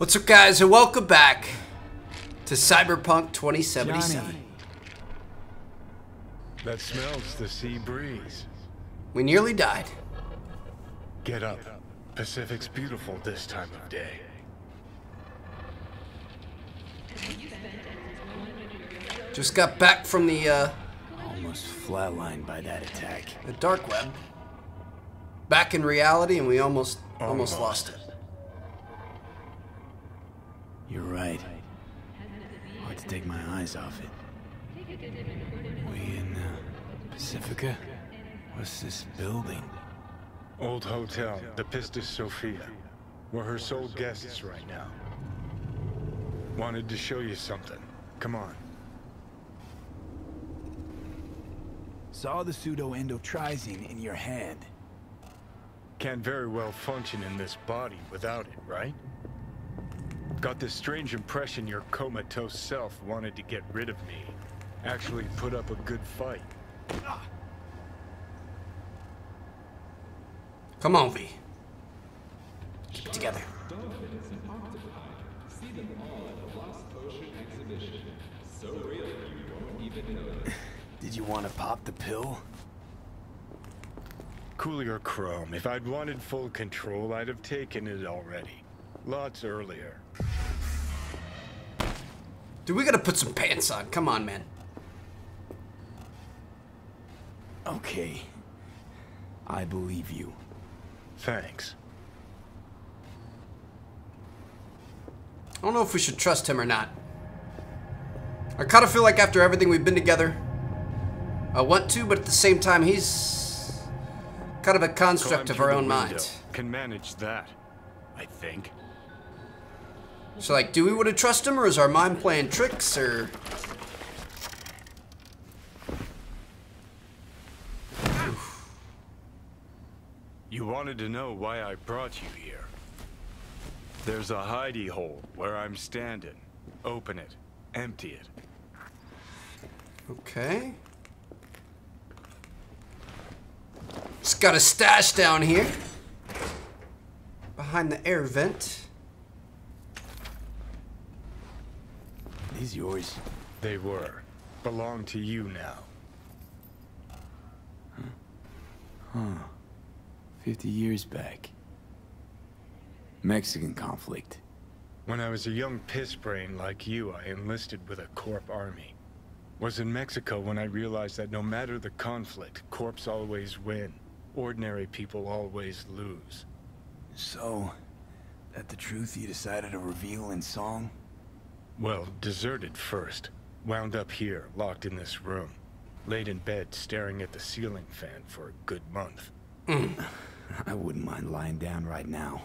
What's up, guys, and welcome back to Cyberpunk 2077. Johnny. That smells the sea breeze. We nearly died. Get up. Pacific's beautiful this time of day. Just got back from the, almost flatlined by that attack. The dark web. Back in reality, and we almost lost it. You're right. Hard to take my eyes off it. We in Pacifica? What's this building? Old hotel, the Pistis Sophia. We're her sole guests right now. Wanted to show you something. Come on. Saw the pseudo endotrizine in your hand. Can't very well function in this body without it, right? Got this strange impression your comatose self wanted to get rid of me. Actually put up a good fight. Come on, V. Keep it together. Did you want to pop the pill? Coolier chrome. If I'd wanted full control, I'd have taken it already. Lots earlier. Dude, we gotta put some pants on. Come on, man. Okay. I believe you. Thanks. I don't know if we should trust him or not. I kind of feel like after everything we've been together, I want to, but at the same time, he's kind of a construct of our own minds. Can manage that, I think. So, like, do we want to trust him, or is our mind playing tricks, or... Oof. You wanted to know why I brought you here. There's a hidey hole where I'm standing. Open it. Empty it. Okay. It's got a stash down here. Behind the air vent. These yours? They were. Belong to you now. Huh. 50 years back. Mexican conflict. When I was a young pissbrain like you, I enlisted with a corp army. Was in Mexico when I realized that no matter the conflict, corps always win. Ordinary people always lose. So, that the truth you decided to reveal in song? Well, deserted first. Wound up here, locked in this room. Laid in bed, staring at the ceiling fan for a good month. I wouldn't mind lying down right now.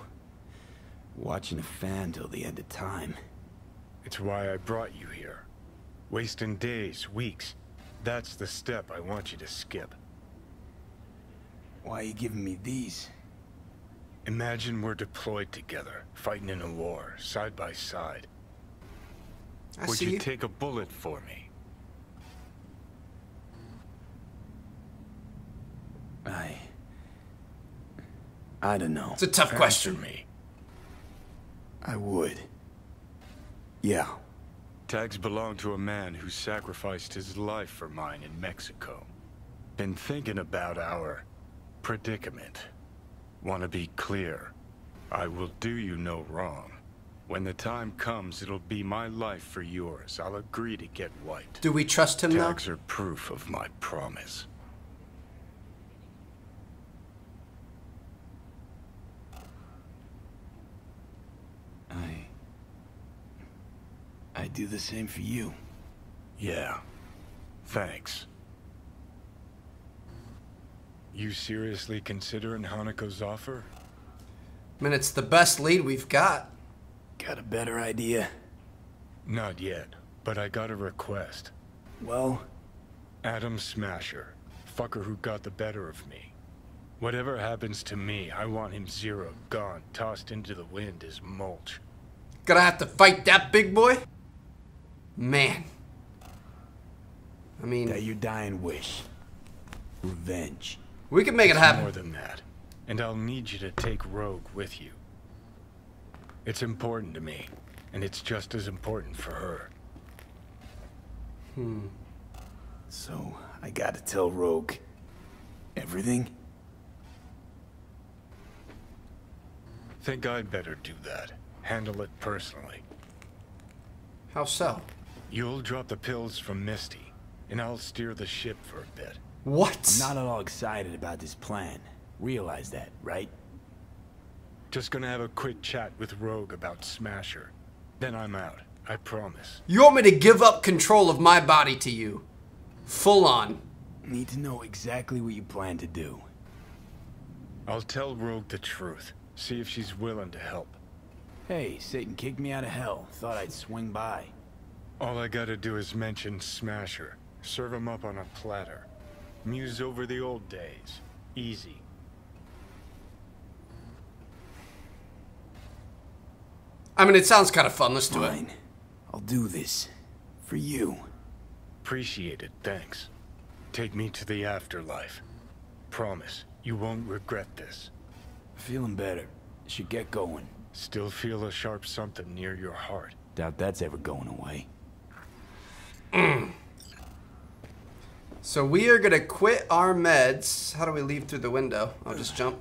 Watching a fan till the end of time. It's why I brought you here. Wasting days, weeks. That's the step I want you to skip. Why are you giving me these? Imagine we're deployed together, fighting in a war, side by side. Would you take a bullet for me? I don't know. It's a tough question. Me. I would. Yeah. Tags belong to a man who sacrificed his life for mine in Mexico. Been thinking about our predicament. Want to be clear, I will do you no wrong. When the time comes, it'll be my life for yours. I'll agree to get wiped. Do we trust him now? Tags are proof of my promise. I do the same for you. Yeah. Thanks. You seriously considering Hanako's offer? I mean, it's the best lead we've got. Got a better idea? Not yet, but I got a request. Well? Adam Smasher. Fucker who got the better of me. Whatever happens to me, I want him zeroed, gone, tossed into the wind as mulch. Gonna have to fight that big boy? Man. I mean... That your dying wish. Revenge. We can make it happen. More than that, and I'll need you to take Rogue with you. It's important to me, and it's just as important for her. So, I gotta tell Rogue everything? Think I'd better do that. Handle it personally. How so? You'll drop the pills from Misty, and I'll steer the ship for a bit. What? I'm not at all excited about this plan. Realize that, right? Just gonna have a quick chat with Rogue about Smasher. Then I'm out. I promise. You want me to give up control of my body to you? Full on. Need to know exactly what you plan to do. I'll tell Rogue the truth. See if she's willing to help. Hey, Satan kicked me out of hell. Thought I'd swing by. All I gotta do is mention Smasher. Serve him up on a platter. Muse over the old days. Easy. I mean, it sounds kind of fun. Let's do it. I'll do this. For you. Appreciate it, thanks. Take me to the afterlife. Promise, you won't regret this. Feeling better. Should get going. Still feel a sharp something near your heart. Doubt that's ever going away. So we are gonna quit our meds. How do we leave through the window? I'll just jump.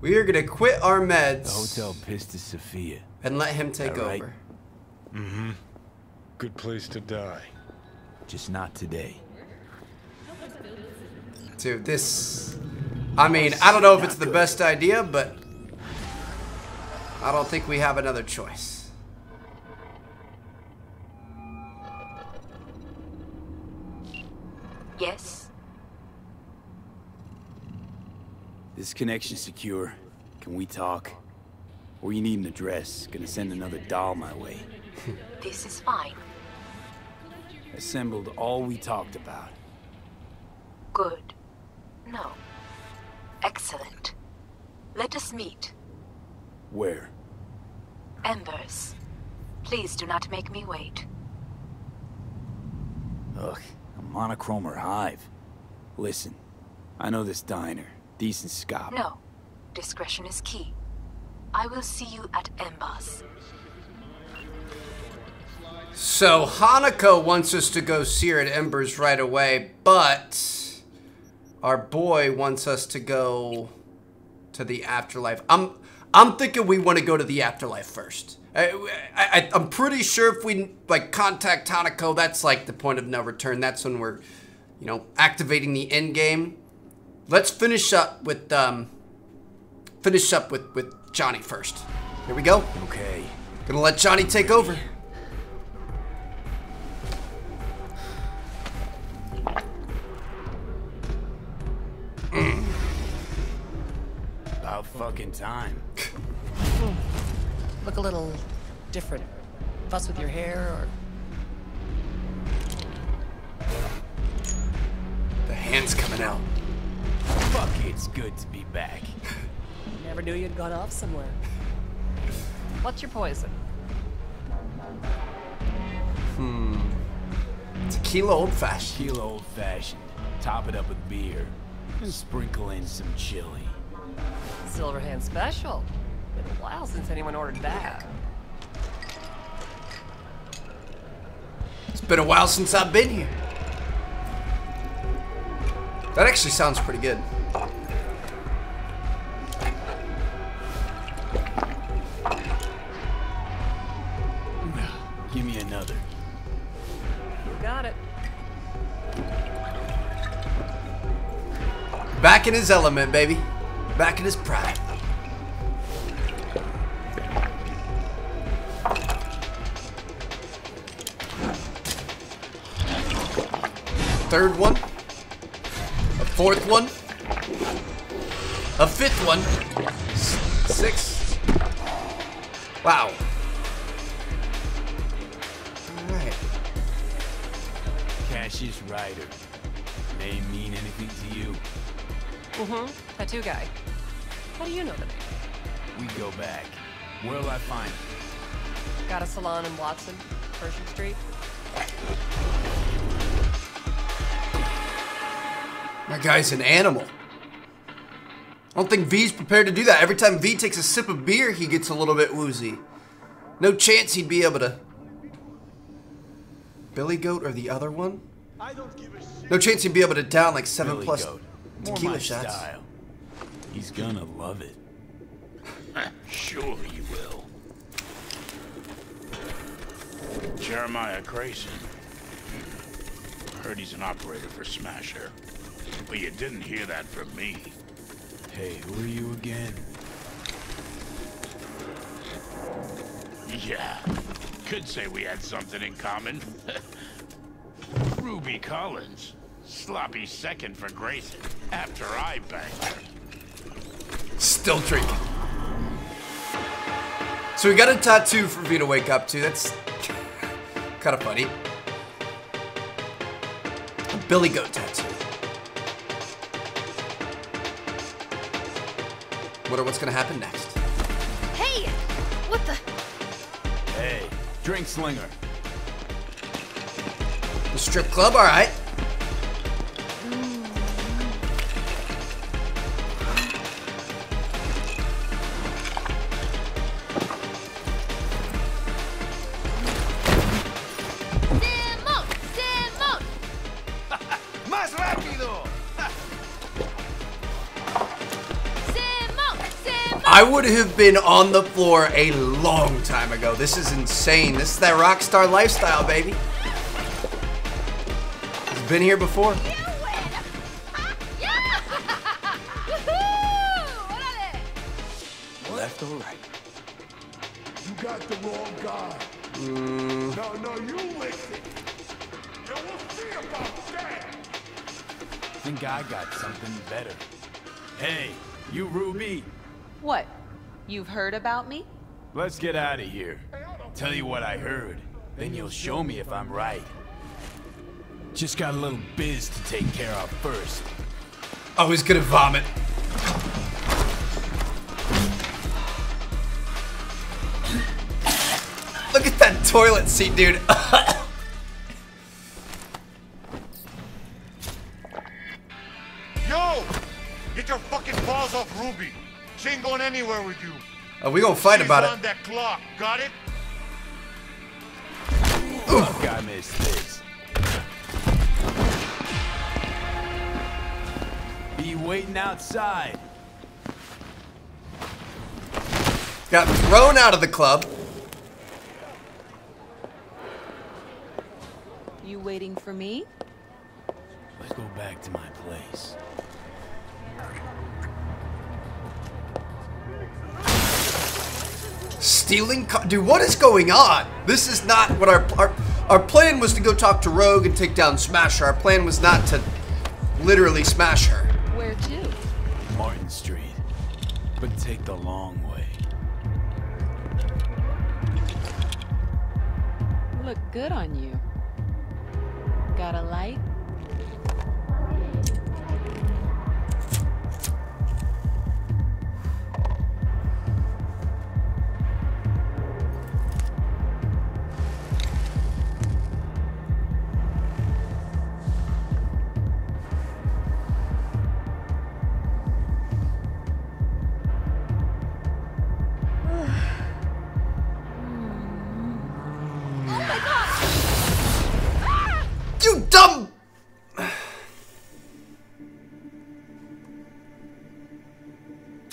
We are gonna quit our meds. The hotel Pistis Sophia. And let him take over. Mm-hmm. Good place to die. Just not today. Dude, this... I mean, I don't know if it's the best idea, but... I don't think we have another choice. Yes? This connection's secure. Can we talk? Or you need an address. Gonna send another doll my way. This is fine. Assembled all we talked about. Good. No. Excellent. Let us meet. Where? Embers. Please do not make me wait. Ugh, a monochromer hive. Listen, I know this diner. Decent scop. No. Discretion is key. I will see you at Embers. So, Hanako wants us to go see her at Embers right away, but our boy wants us to go to the afterlife. I'm thinking we want to go to the afterlife first. I'm pretty sure if we, like, contact Hanako, that's, like, the point of no return. That's when we're, you know, activating the end game. Let's finish up with Johnny first. Here we go. Okay. Gonna let Johnny take over. About fucking time. Look a little different. Fuss with your hair or... The hand's coming out. Fuck, it's good to be back. Never knew you'd gone off somewhere. What's your poison? Tequila old-fashioned. Tequila old-fashioned. Top it up with beer. And sprinkle in some chili. Silverhand special. Been a while since anyone ordered that. It's been a while since I've been here. That actually sounds pretty good. Give me another. You got it. Back in his element, baby. Back in his pride. Third one. A fourth one. A fifth one. Six. Wow. All right. Cassius Ryder. Name mean anything to you? Tattoo guy. How do you know the name? We go back. Where'll I find him? Got a salon in Watson, Pershing Street. That guy's an animal. I don't think V's prepared to do that. Every time V takes a sip of beer, he gets a little bit woozy. No chance he'd be able to... Billy Goat or the other one? No chance he'd be able to down like 7+ tequila shots. Style. He's gonna love it. Sure he will. Jeremiah Grayson. I heard he's an operator for Smasher. But you didn't hear that from me. Hey, who are you again? Yeah, could say we had something in common. Ruby Collins. Sloppy second for Grayson after I banged her. Still drinking. So we got a tattoo for V to wake up to. That's kind of funny. A Billy Goat tattoo. Wonder what's gonna happen next. Hey! What the? Hey, drink slinger. The strip club, all right. I would have been on the floor a long time ago. This is insane. This is that rock star lifestyle, baby. It's been here before. Left or right? You got the wrong guy. No, you listen. You will see about that. Think I got something better. Hey, you Ruby. What? You've heard about me? Let's get out of here. Tell you what I heard, then you'll show me if I'm right. Just got a little biz to take care of first. Oh, he's gonna vomit. Look at that toilet seat, dude. Yo! Get your fucking balls off Ruby. She ain't going anywhere with you. Oh, we gonna fight about it. On that clock, got it? Oof. I missed this. Be waiting outside. Got thrown out of the club. You waiting for me? Let's go back to my place. Stealing car, dude, what is going on? This is not what our plan was. To go talk to Rogue and take down Smasher. Our plan was not to literally smash her. Where to? Martin Street, but take the long way. Look good on you. Got a light?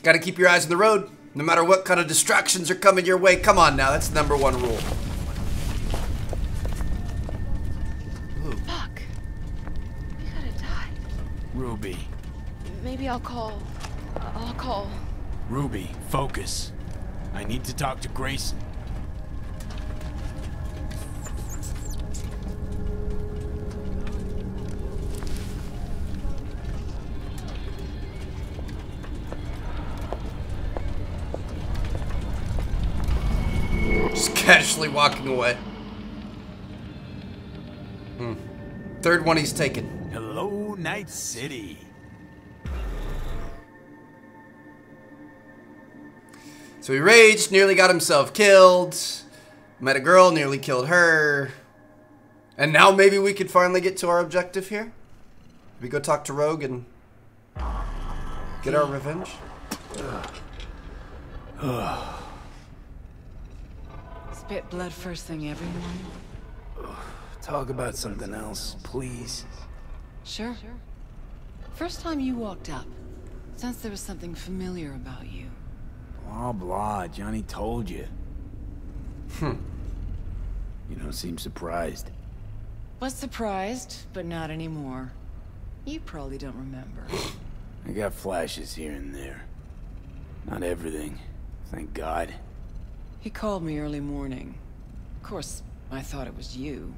Gotta keep your eyes on the road, no matter what kind of distractions are coming your way. Come on now, that's the #1 rule. Ooh. Fuck. You gotta die. Ruby. Maybe I'll call. Ruby, focus. I need to talk to Grayson. Casually walking away. Third one he's taken. Hello, Night City. So he raged, nearly got himself killed. Met a girl, nearly killed her. And now maybe we could finally get to our objective here. We go talk to Rogue and get our revenge. Spit blood first thing, everyone. Talk about something else, please. Sure. First time you walked up, since there was something familiar about you. Blah, blah. Johnny told you. You don't seem surprised. Was surprised, but not anymore. You probably don't remember. I got flashes here and there. Not everything, thank God. He called me early morning. Of course, I thought it was you.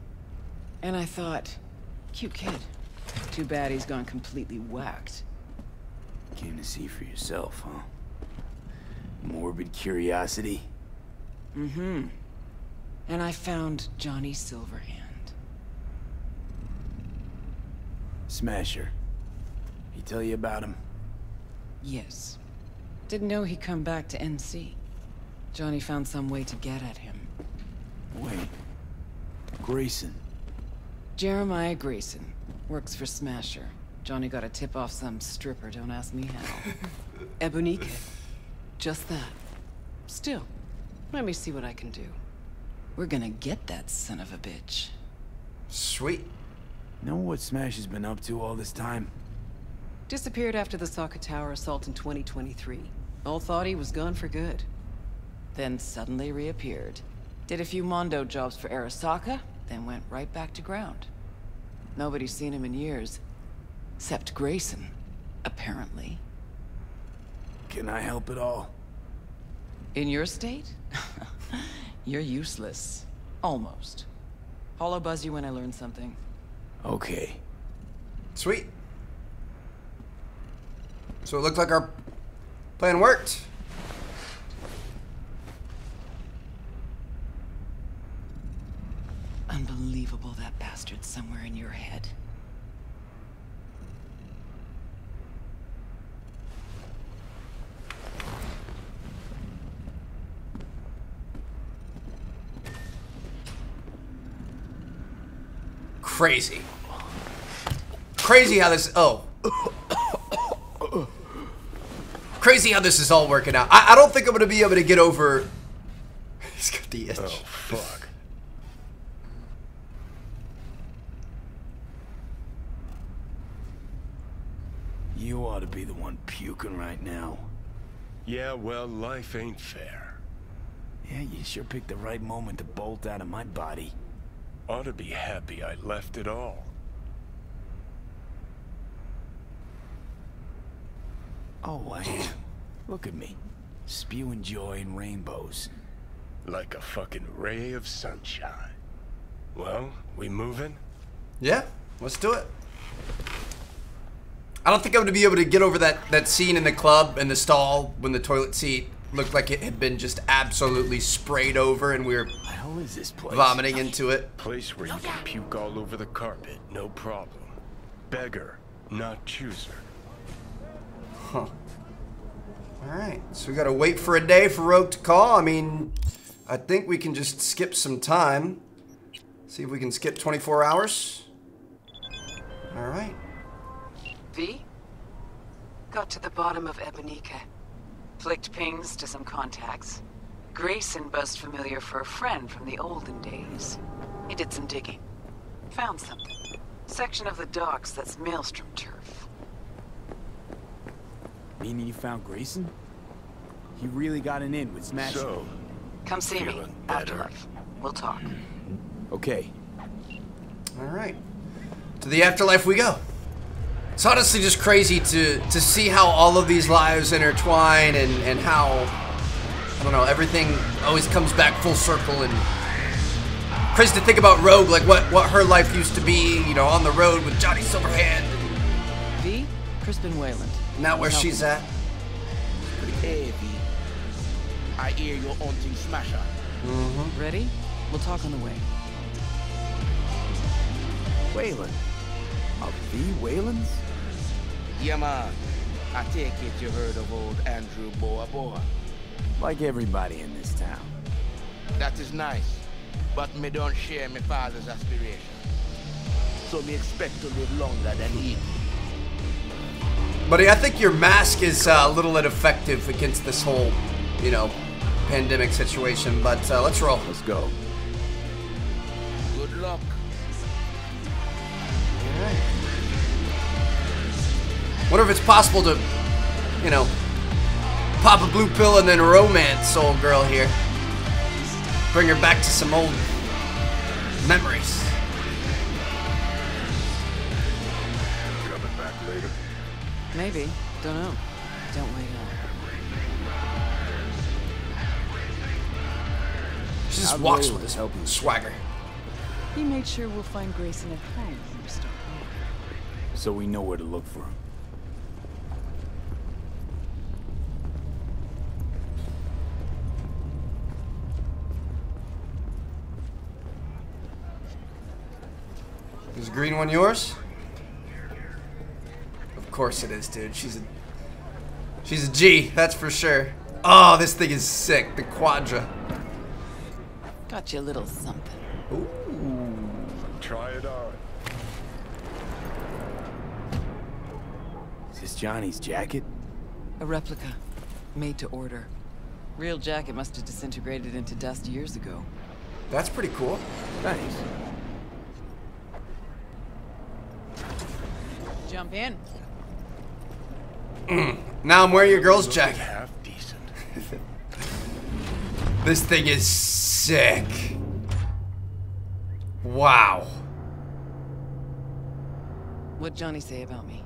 And I thought, cute kid. Too bad he's gone completely whacked. Came to see for yourself, huh? Morbid curiosity? Mm-hmm. And I found Johnny Silverhand. Smasher. He tell you about him? Yes. Didn't know he'd come back to NC. Johnny found some way to get at him. Wait. Grayson. Jeremiah Grayson. Works for Smasher. Johnny got a tip off some stripper, don't ask me how. Ebonika. Just that. Still, let me see what I can do. We're gonna get that son of a bitch. Sweet. Know what Smash has been up to all this time? Disappeared after the Sokka Tower assault in 2023. All thought he was gone for good. Then suddenly reappeared. Did a few mondo jobs for Arasaka, then went right back to ground. Nobody's seen him in years. Except Grayson, apparently. Can I help at all? In your state? You're useless. Almost. I'll buzz you when I learn something. Okay. Sweet. So it looked like our plan worked. Unbelievable, that bastard's somewhere in your head. Crazy. Crazy how this, crazy how this is all working out. I don't think I'm gonna be able to get over. He's got the itch. Oh, fuck. You ought to be the one puking right now. Yeah, well, life ain't fair. Yeah, you sure picked the right moment to bolt out of my body. Ought to be happy I left it all. Oh, wait. Look at me. Spewing joy and rainbows. Like a fucking ray of sunshine. Well, we moving? Yeah, let's do it. I don't think I'm gonna be able to get over that scene in the club and the stall when the toilet seat looked like it had been just absolutely sprayed over and we were vomiting into it. Place where you can puke all over the carpet, no problem. Beggar, not chooser. Huh. Alright, so we gotta wait for a day for Rogue to call. I mean, I think we can just skip some time. See if we can skip 24 hours. Alright. V? Got to the bottom of Ebonika. Flicked pings to some contacts. Grayson buzzed familiar for a friend from the olden days. He did some digging. Found something. Section of the docks that's Maelstrom turf. Meaning you found Grayson? He really got an in with Smash. So, come see me afterlife. We'll talk. Okay. All right. To the afterlife we go. It's honestly just crazy to see how all of these lives intertwine and how, I don't know, everything always comes back full circle. And crazy to think about Rogue, like what her life used to be, you know, on the road with Johnny Silverhand. V, Kristen Wayland. Not where she's at. Hey, V. I hear you're haunting Smasher. Mm-hmm. Ready? We'll talk on the way. Wayland? Of the Waylands? Yeah, man. I take it you heard of old Andrew Boa. Like everybody in this town. That is nice. But me don't share my father's aspirations. So me expect to live longer than he did. But I think your mask is a little ineffective against this whole, you know, pandemic situation. But let's roll. Let's go. Good luck. All right. Wonder if it's possible to, you know, pop a blue pill and then romance old girl here. Bring her back to some old memories. Coming back later. Maybe. Don't know. Don't wait up. She just walks with his helping swagger. He made sure we'll find Grayson at home when we start. So we know where to look for him. Is the green one yours? Of course it is, dude. She's a G, that's for sure. Oh, this thing is sick. The Quadra. Got you a little something. Ooh. Try it on. Is this Johnny's jacket? A replica. Made to order. Real jacket must have disintegrated into dust years ago. That's pretty cool. Nice. Jump in. Now I'm wearing your girl's jacket. Half decent. This thing is sick. Wow. What'd Johnny say about me?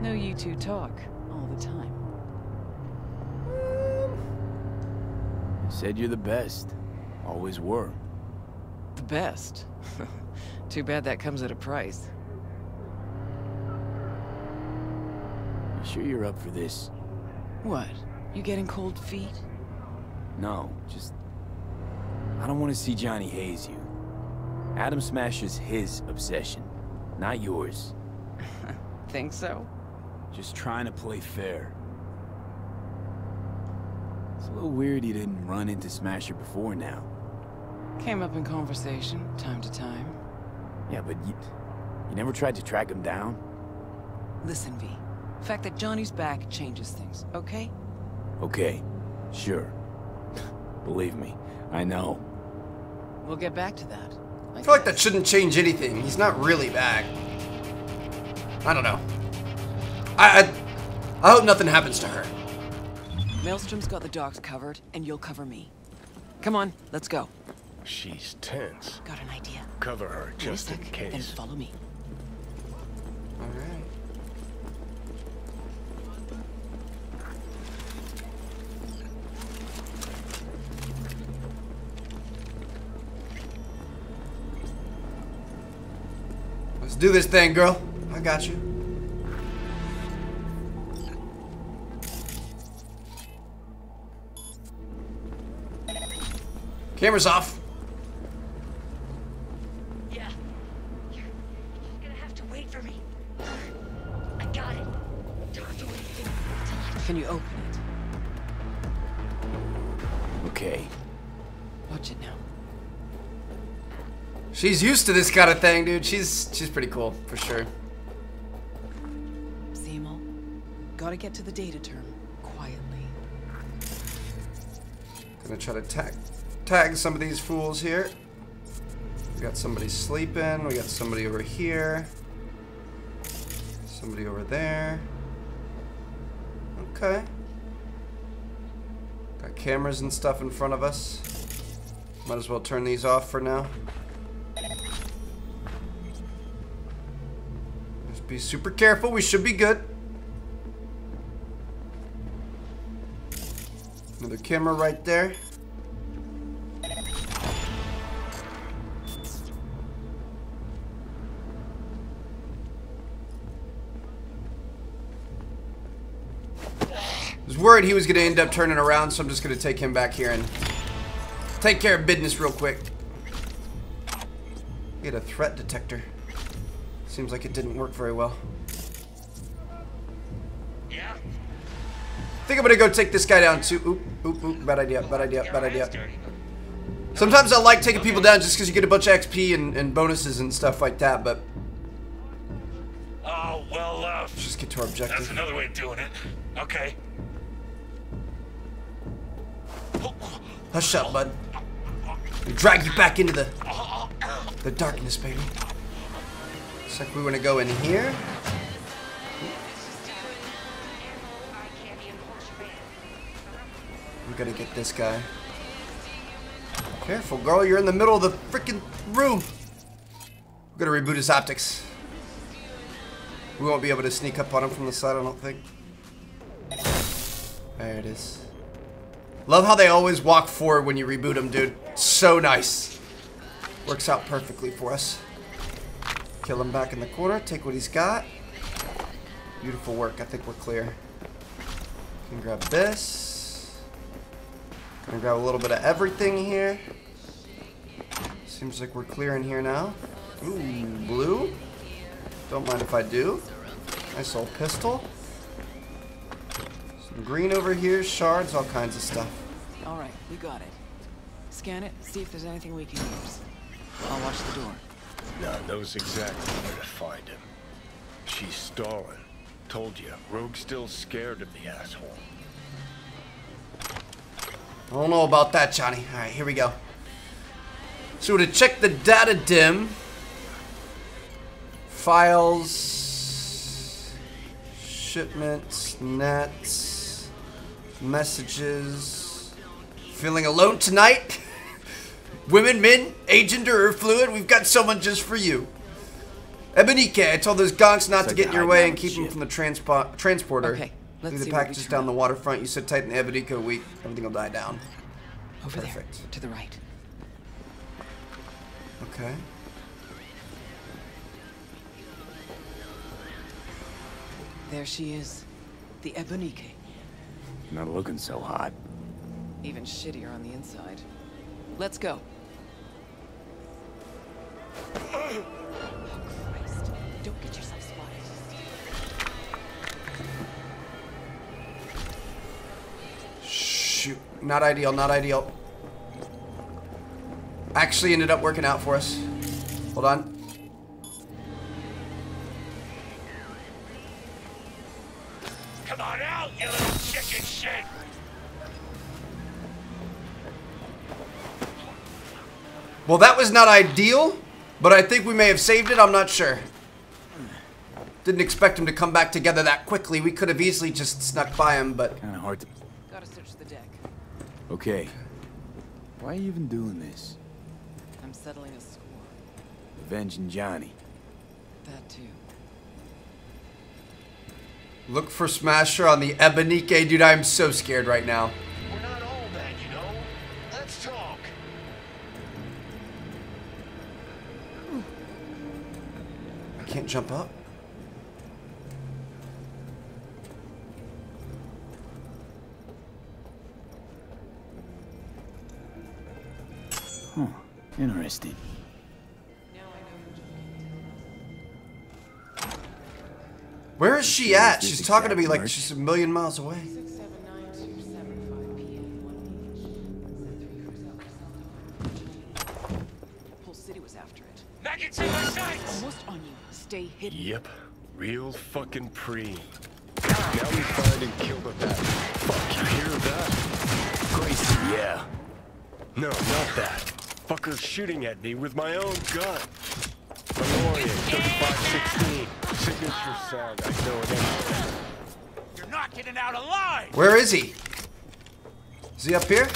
No, you two talk all the time. Said you're the best. Always were. The best? Too bad that comes at a price. Sure you're up for this? What? You getting cold feet? No, just... I don't want to see Johnny haze you. Adam Smasher's his obsession, not yours. Think so? Just trying to play fair. It's a little weird you didn't run into Smasher before now. Came up in conversation, time to time. Yeah, but you never tried to track him down? Listen, V. The fact that Johnny's back changes things, okay? Okay, sure. Believe me, I know. We'll get back to that. I feel like that shouldn't change anything. He's not really back. I don't know. I hope nothing happens to her. Maelstrom's got the docks covered, and you'll cover me. Come on, let's go. She's tense. Got an idea. Cover her just in case. Then follow me. All right. Do this thing, girl. I got you. Camera's off. Yeah. You're gonna have to wait for me. I got it. Don't have to wait for me. Can you open it? Okay. Watch it now. She's used to this kind of thing, dude. She's pretty cool, for sure. Seymour, gotta get to the data term quietly. Gonna try to tag some of these fools here. We got somebody sleeping. We got somebody over here. Somebody over there. Okay. Got cameras and stuff in front of us. Might as well turn these off for now. Be super careful, we should be good. Another camera right there. I was worried he was gonna end up turning around, so I'm just gonna take him back here and take care of business real quick. Get a threat detector. Seems like it didn't work very well. Yeah. I think I'm gonna go take this guy down too. Oop, oop, oop. Bad idea, bad idea, bad idea. Sometimes I like taking people down just because you get a bunch of XP and bonuses and stuff like that, but... Oh, well, enough. Let's just get to our objective. That's another way of doing it. Okay. Hush up, bud. We drag you back into the darkness, baby. Looks like we want to go in here. We gotta get this guy. Careful, girl. You're in the middle of the freaking room. We're gonna reboot his optics. We won't be able to sneak up on him from the side, I don't think. There it is. Love how they always walk forward when you reboot them, dude. So nice. Works out perfectly for us. Kill him back in the corner. Take what he's got. Beautiful work. I think we're clear. Can grab this. Gonna grab a little bit of everything here. Seems like we're clear in here now. Ooh, blue. Don't mind if I do. Nice old pistol. Some green over here, shards, all kinds of stuff. All right, we got it. Scan it, see if there's anything we can use. I'll watch the door. Now knows exactly where to find him. She's stalling. Told you, Rogue's still scared of the asshole. I don't know about that, Johnny. All right, here we go. So to check the data dim. Files, shipments, nets, messages. Feeling alone tonight? Women, men, agent or fluid, we've got someone just for you. Ebonika, I told those gonks not to get in your way and keep them from the transporter. Okay, let's see the packages down the waterfront. You said tighten the Ebonika week. Everything will die down. Over there, to the right. Okay. There she is, the Ebonika. Not looking so hot. Even shittier on the inside. Let's go. Oh, Christ. Don't get yourself spotted. Shoot. Not ideal, not ideal. Actually ended up working out for us. Hold on. Come on out, you little chicken shit! Well, that was not ideal, but I think we may have saved it, I'm not sure. Didn't expect him to come back together that quickly. We could have easily just snuck by him, but... Kinda hard to... Gotta search the deck. Okay. Why are you even doing this? I'm settling a score. Avenging Johnny. That too. Look for Smasher on the Ebonika. Dude, I'm so scared right now. We're not all bad, you know. Let's talk. I can't jump up. Huh. Interesting. Where is she at? She's talking to me like she's a million miles away. Whole city was after it. Maggots in my sights! Almost on you. Stay hidden. Yep. Real fucking preem. Now we find and kill the bat. Fuck, you hear that? Grayson, yeah. No, not that. Fucker's shooting at me with my own gun. Melorian 3516. Signature sound, I know it ain't. You're not getting out alive! Where is he? Is he up here?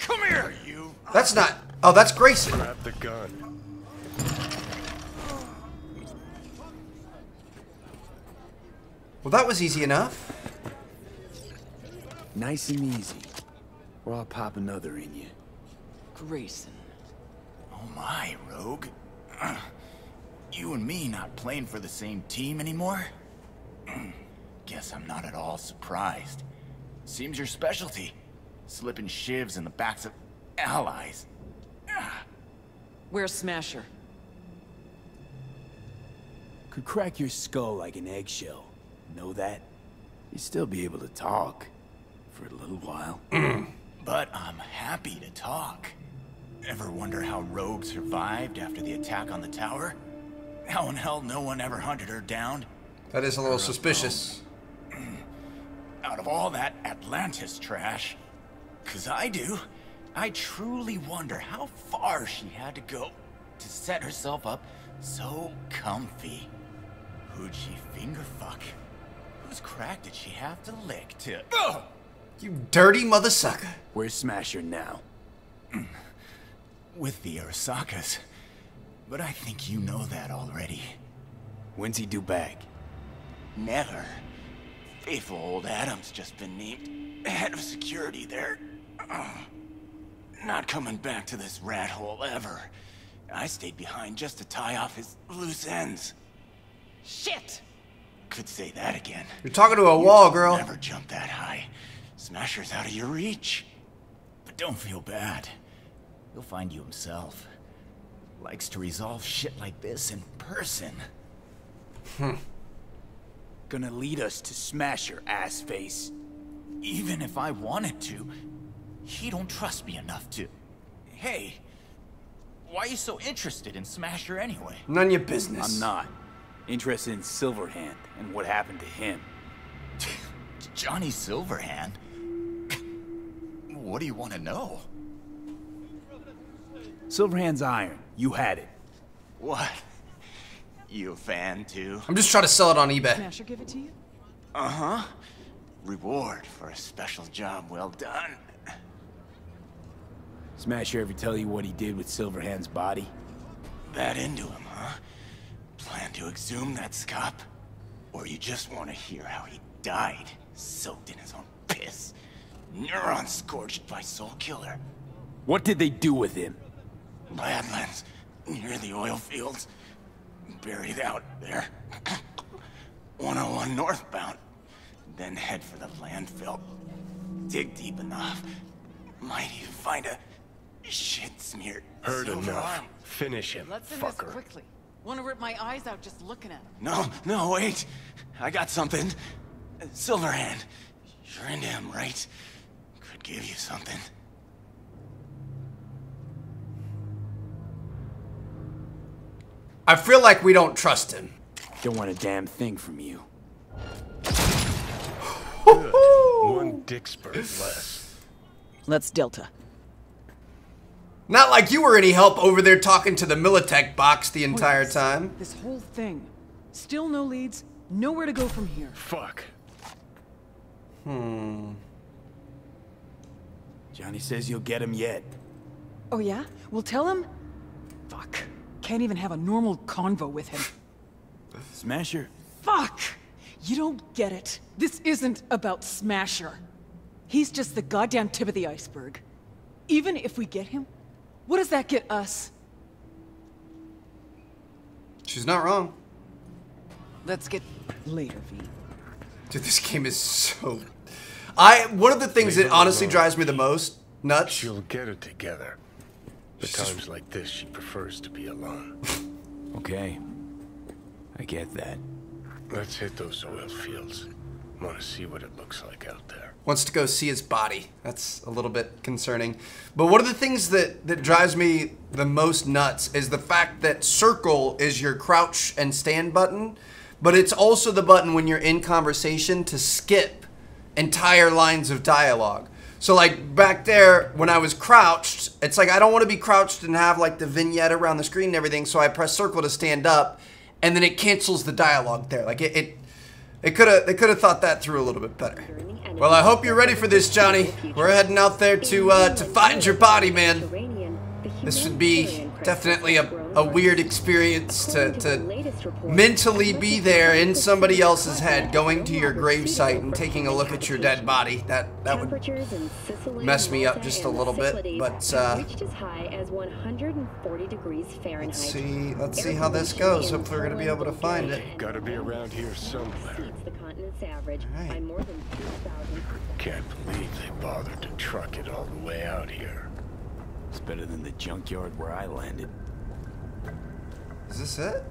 Come here, you! That's not... Oh, that's Grayson. Grab the gun. Well, that was easy enough. Nice and easy. Or I'll pop another in you. Grayson. Oh my, Rogue. You and me not playing for the same team anymore? Guess I'm not at all surprised. Seems your specialty. Slipping shivs in the backs of allies. Where's Smasher? Could crack your skull like an eggshell. Know that? You'd still be able to talk. For a little while. But I'm happy to talk. Ever wonder how Rogue survived after the attack on the tower? How in hell no one ever hunted her down? That is a little suspicious. Out of all that Atlantis trash, because I do, I truly wonder how far she had to go to set herself up so comfy. Who'd she finger fuck? Whose crack did she have to lick to... Ugh! You dirty mother sucker. Where's Smasher now? With the Arasakas. But I think you know that already. When's he due back? Never. Faithful old Adam's just been named head of security there. Not coming back to this rat hole ever. I stayed behind just to tie off his loose ends. Shit! Could say that again. You're talking to a wall, girl. Never jump that high. Smasher's out of your reach. But don't feel bad. He'll find you himself. Likes to resolve shit like this in person. Gonna lead us to Smasher, ass face. Even if I wanted to, he don't trust me enough to. Hey, why are you so interested in Smasher anyway? None of your business. I'm not. Interested in Silverhand and what happened to him. Johnny Silverhand? What do you want to know? Silverhand's iron. You had it. What? You a fan too? I'm just trying to sell it on eBay. Smasher give it to you? Uh-huh. Reward for a special job well done. Smasher ever tell you what he did with Silverhand's body? That into him, huh? Plan to exhume that scop? Or you just want to hear how he died, soaked in his own piss, neurons scorched by Soul Killer? What did they do with him? Badlands, near the oil fields. Buried out there. 101 northbound. Then head for the landfill. Dig deep enough. Might even find a shit smear. Heard enough. Finish him, let's fucker. Let's end this quickly. Want to rip my eyes out just looking at him. No, wait. I got something. Silverhand. You're into him, right? Could give you something. I feel like we don't trust him. Don't want a damn thing from you. Good. One Dixburg less. Let's Delta. Not like you were any help over there talking to the Militech box the entire time. This whole thing. Still no leads, nowhere to go from here. Fuck. Johnny says you'll get him yet. Oh yeah? We'll tell him? Fuck. Can't even have a normal convo with him. Smasher? Fuck! You don't get it. This isn't about Smasher. He's just the goddamn tip of the iceberg. Even if we get him, what does that get us? She's not wrong. Let's get... later, V. Dude, this game is so... One of the things that honestly drives me the most nuts... She'll get it together. But times like this, she prefers to be alone. Okay. I get that. Let's hit those oil fields. Want to see what it looks like out there. Wants to go see his body. That's a little bit concerning. But one of the things that drives me the most nuts is the fact that circle is your crouch and stand button, but it's also the button when you're in conversation to skip entire lines of dialogue. So like back there, when I was crouched, it's like I don't want to be crouched and have like the vignette around the screen and everything, so I press circle to stand up, and then it cancels the dialogue there. Like they could have thought that through a little bit better. Well, I hope you're ready for this, Johnny. We're heading out there to find your body, man. This would be definitely a weird experience to mentally be there in somebody else's head, going to your gravesite and taking a look at your dead body. That would mess me up just a little bit, but let's see how this goes. Hopefully we're going to be able to find it. Got to be around here somewhere. Right. Can't believe they bothered to truck it all the way out here. It's better than the junkyard where I landed. Is this it?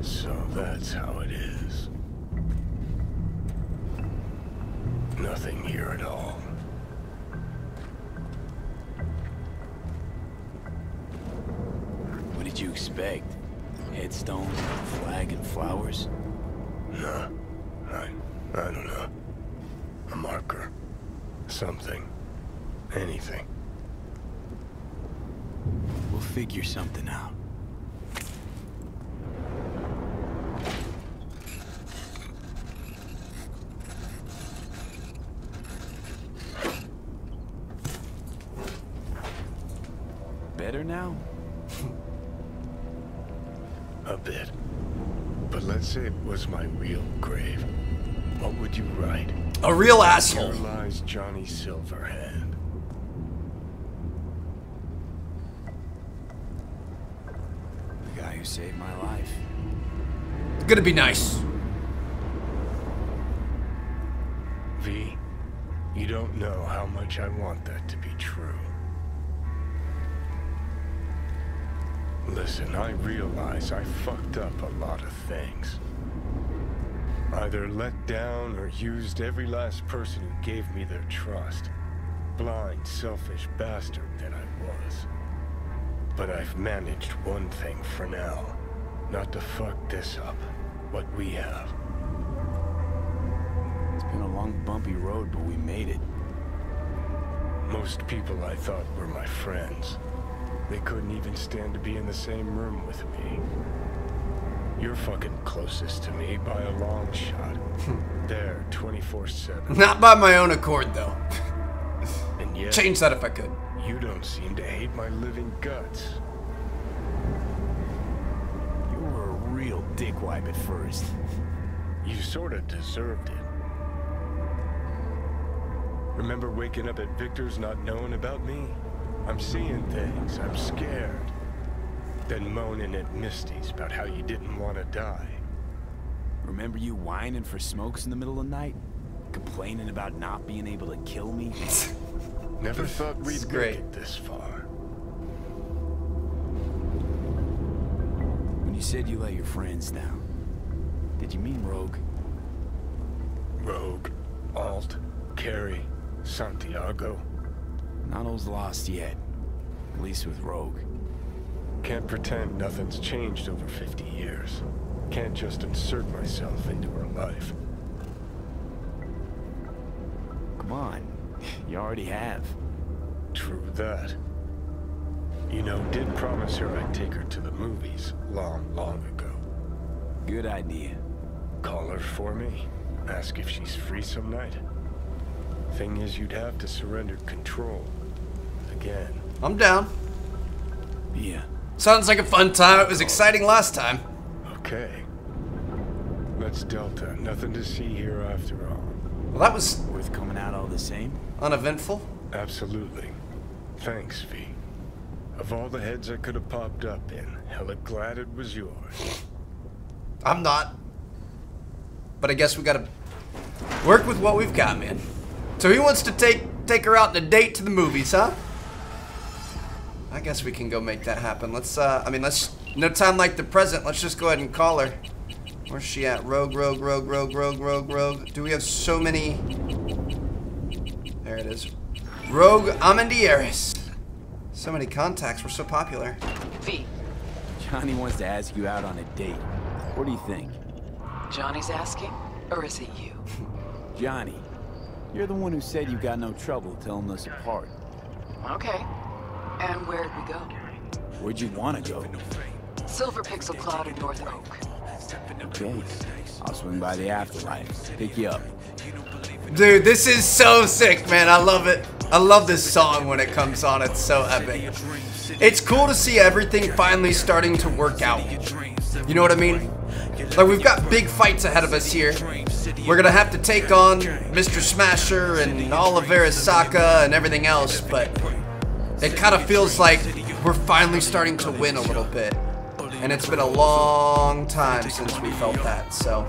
So that's how it is. Nothing here at all. What did did you expect? Headstones, flag, and flowers? Nah, I don't know. A marker. Something. Anything. We'll figure something out. Better now? A bit. But let's say it was my real grave. What would you write? A real asshole. Here lies Johnny Silverhand. The guy who saved my life. It's gonna be nice. V, you don't know how much I want that to be true. Listen, I realize I fucked up a lot of things. Either let down or used every last person who gave me their trust. Blind, selfish bastard that I was. But I've managed one thing for now. Not to fuck this up. What we have. It's been a long, bumpy road, but we made it. Most people I thought were my friends. They couldn't even stand to be in the same room with me. You're fucking closest to me by a long shot. There, 24/7. Not by my own accord, though. And yet, change that if I could. You don't seem to hate my living guts. You were a real dickwipe at first. You sorta deserved it. Remember waking up at Victor's not knowing about me? I'm seeing things, I'm scared. Then moaning at Misty's about how you didn't want to die. Remember you whining for smokes in the middle of the night? Complaining about not being able to kill me? Never thought we'd make it this far. When you said you let your friends down, did you mean Rogue? Rogue, Alt, Carrie, Santiago. Not all's lost yet, at least with Rogue. Can't pretend nothing's changed over 50 years. Can't just insert myself into her life. Come on, you already have. True that. You know, did promise her I'd take her to the movies long, long ago. Good idea. Call her for me, ask if she's free some night. Thing is, you'd have to surrender control again. I'm down. Yeah. Sounds like a fun time. It was exciting last time. Okay. That's Delta. Nothing to see here after all. Well, that was worth coming out all the same. Uneventful. Absolutely. Thanks, V. Of all the heads I could have popped up in, hella glad it was yours. I'm not. But I guess we gotta work with what we've got, man. So he wants to take her out on a date to the movies, huh? I guess we can go make that happen. Let's, no time like the present. Let's just go ahead and call her. Where's she at? Rogue. Do we have so many? There it is. Rogue Amandieris. So many contacts. We're so popular. V. Johnny wants to ask you out on a date. What do you think? Johnny's asking? Or is it you? Johnny. You're the one who said you got no trouble telling us apart. Okay. And where'd we go? Where'd you want to go? Silver Pixel Cloud in North Oak. Okay. I'll swing by the afterlife. Pick you up. Dude, this is so sick, man. I love it. I love this song when it comes on. It's so epic. It's cool to see everything finally starting to work out. You know what I mean? Like, we've got big fights ahead of us here. We're gonna have to take on Mr. Smasher and all of Arasaka and everything else, but it kind of feels like we're finally starting to win a little bit. And it's been a long time since we felt that, so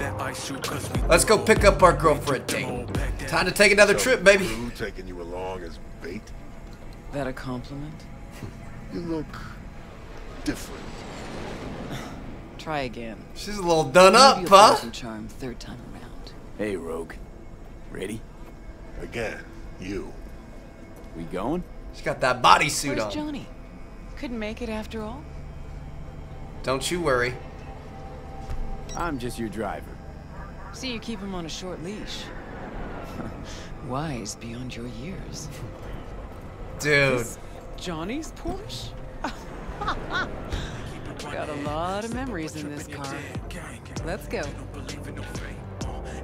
let's go pick up our girl for a date. Time to take another trip, baby. Taking you along as bait? That a compliment? You look different. Try again. She's a little done up, huh? Charm third time around. Hey, Rogue. Ready? Again, you. We going? She's got that bodysuit on. Where's Johnny? Couldn't make it after all? Don't you worry. I'm just your driver. See, you keep him on a short leash. Wise beyond your years. Dude. This Johnny's Porsche? Got a lot of memories in this car. Let's go.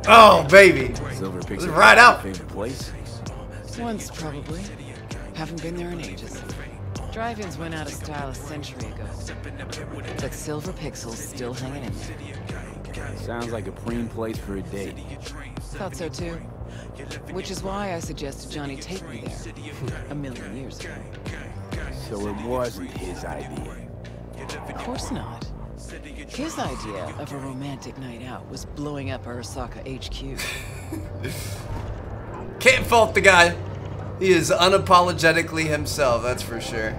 Oh, baby. Silver Pixel. Right out. Once, probably. Haven't been there in ages. Drive-ins went out of style a century ago. But Silver Pixel's still hanging in there. Sounds like a prime place for a date. Thought so, too. Which is why I suggested Johnny take me there a million years ago. So it wasn't his idea. Of course not. His idea of a romantic night out was blowing up Arasaka HQ. Can't fault the guy. He is unapologetically himself, that's for sure.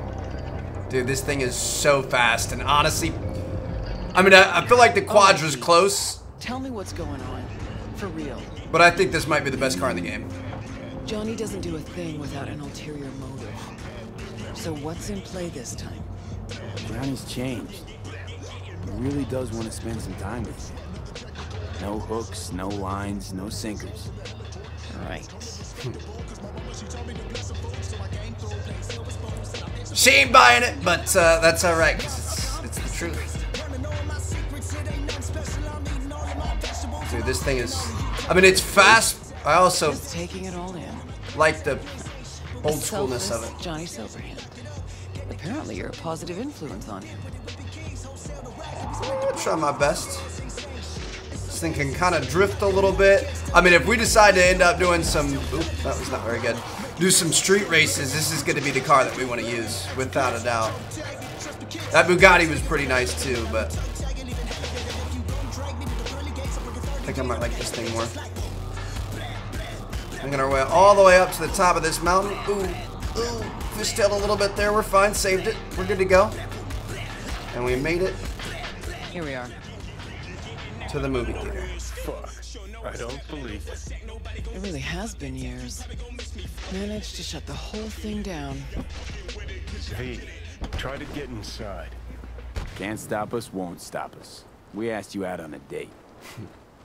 Dude, this thing is so fast, and honestly, I mean, I feel like the Quadra's close. Tell me what's going on, for real. But I think this might be the best car in the game. Johnny doesn't do a thing without an ulterior motive. So what's in play this time? Johnny's changed. He really does want to spend some time with you. No hooks, no lines, no sinkers. All right. She ain't buying it, but that's all right, 'cause it's the truth. Dude, this thing is... I mean, it's fast. I also taking it all in. Like the old schoolness of it. Johnny Silverhand. Apparently, you're a positive influence on him. I'll try my best. This thing can kind of drift a little bit. I mean, if we decide to end up doing some... Oop, that was not very good. Do some street races, this is going to be the car that we want to use, without a doubt. That Bugatti was pretty nice, too, but... I think I might like this thing more. I'm going to roll all the way up to the top of this mountain. Ooh, ooh. Fishtailed a little bit there. We're fine. Saved it. We're good to go. And we made it. Here we are. To the movie theater. Fuck. I don't believe it. It really has been years. Managed to shut the whole thing down. Hey, try to get inside. Can't stop us, won't stop us. We asked you out on a date.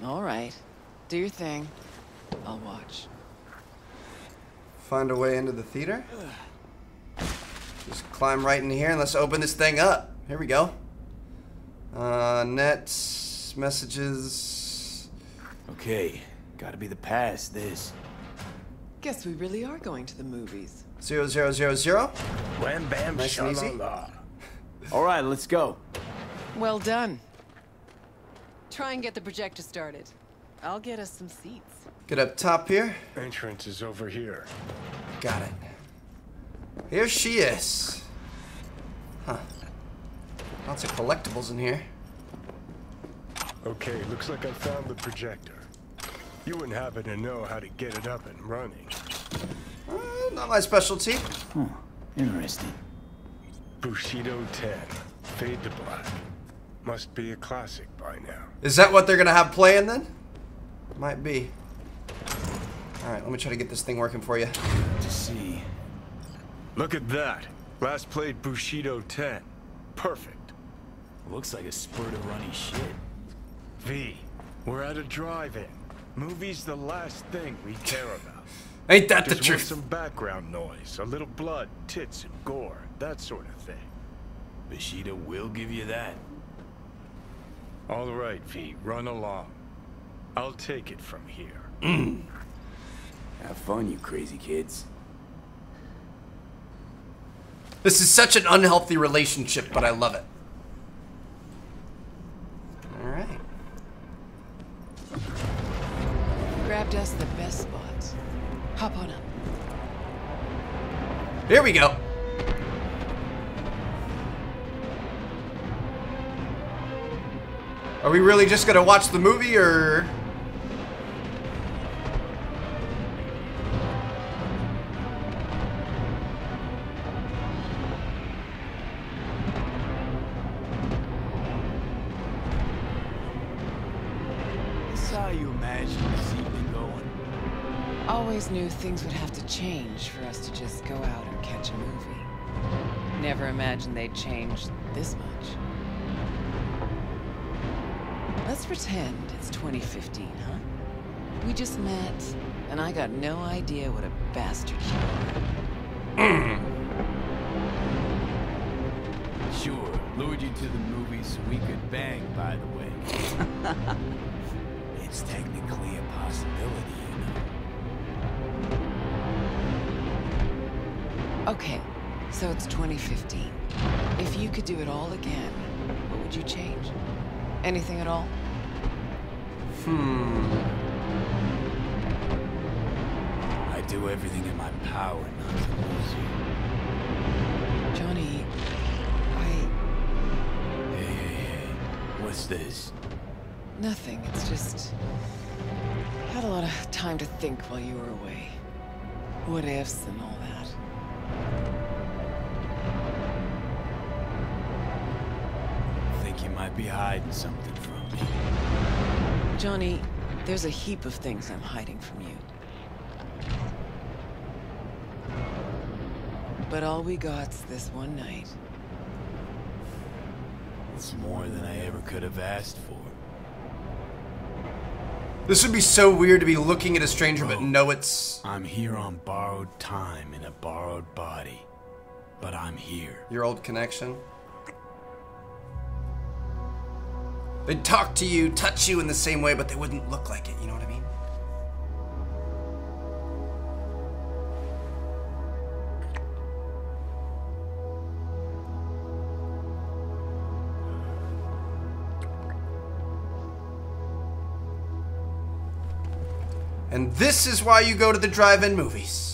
All right. Do your thing. I'll watch. Find a way into the theater? Just climb right in here and let's open this thing up. Here we go. Nets, messages. Okay, gotta be the past this. Guess we really are going to the movies. 0000. Wham bam, nice and easy. All right, let's go. Well done. Try and get the projector started. I'll get us some seats. Get up top here. Entrance is over here. Got it. Here she is. Huh. Lots of collectibles in here. Okay, looks like I found the projector. You wouldn't happen to know how to get it up and running. Not my specialty. Hmm. Interesting. Bushido 10. Fade to black. Must be a classic by now. Is that what they're gonna have playing then? Might be. Alright, let me try to get this thing working for you. Good to see. Look at that. Last played Bushido 10. Perfect. Looks like a spurt of runny shit. V, we're at a drive-in. Movie's the last thing we care about. Ain't that just the truth? Some background noise, a little blood, tits, and gore, that sort of thing. Bushido will give you that. All right, V, run along. I'll take it from here. Mm. Have fun, you crazy kids. This is such an unhealthy relationship, but I love it. Alright. Grabbed us the best spots. Hop on up. Here we go. Are we really just gonna watch the movie, or...? Knew things would have to change for us to just go out and catch a movie. Never imagined they'd change this much. Let's pretend it's 2015, huh? We just met, and I got no idea what a bastard you are. Sure, lured you to the movies so we could bang, by the way. It's technically a possibility, you know. Okay, so it's 2015. If you could do it all again, what would you change? Anything at all? I do everything in my power not to lose you. Johnny, Hey. What's this? Nothing, it's just... I had a lot of time to think while you were away. What ifs and all that. You might be hiding something from me. Johnny, there's a heap of things I'm hiding from you. But all we got's this one night. It's more than I ever could have asked for. This would be so weird to be looking at a stranger, but no, it's... I'm here on borrowed time in a borrowed body. But I'm here. Your old connection? They'd talk to you, touch you in the same way, but they wouldn't look like it, you know what I mean? And this is why you go to the drive-in movies.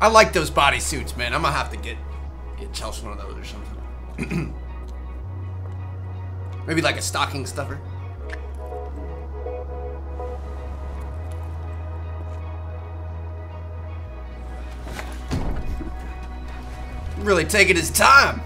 I like those bodysuits, man. I'm gonna have to get Chelsea one of those or something. Maybe like a stocking stuffer. Really taking his time.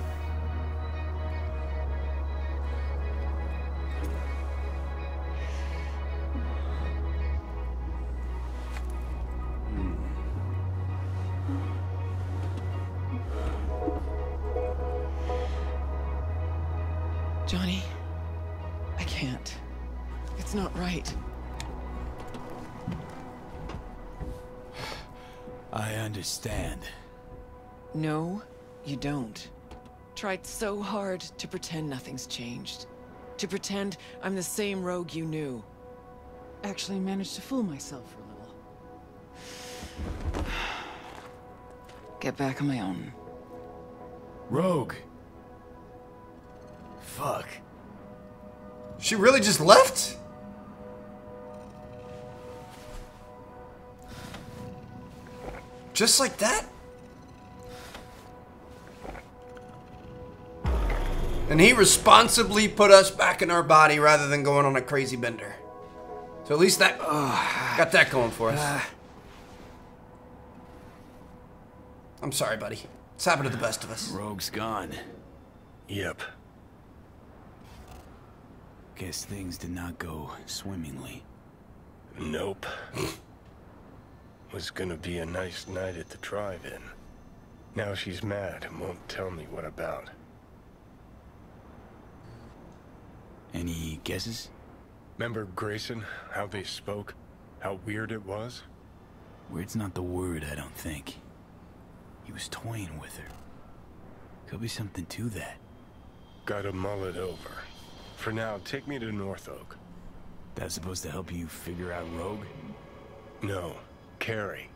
Johnny, I can't. It's not right. I understand. No, you don't. Tried so hard to pretend nothing's changed. To pretend I'm the same Rogue you knew. Actually managed to fool myself for a little. Get back on my own. Rogue! Fuck. She really just left? Just like that? And he responsibly put us back in our body rather than going on a crazy bender. So at least that got that going for us. I'm sorry, buddy. It's happened to the best of us. Rogue's gone. Yep. Guess things did not go swimmingly. Nope. Was gonna be a nice night at the drive-in. Now she's mad and won't tell me what about. Any guesses? Remember Grayson? How they spoke? How weird it was? Weird's not the word, I don't think. He was toying with her. Could be something to that. Gotta mull it over. For now, take me to North Oak. That's supposed to help you figure out Rogue? No, Carrie.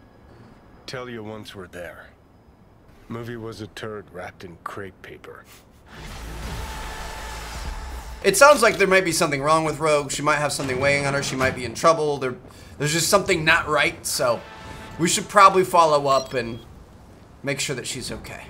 Tell you once we're there. Movie was a turd wrapped in crepe paper. It sounds like there might be something wrong with Rogue. She might have something weighing on her. She might be in trouble. There's just something not right, so we should probably follow up and make sure that she's okay.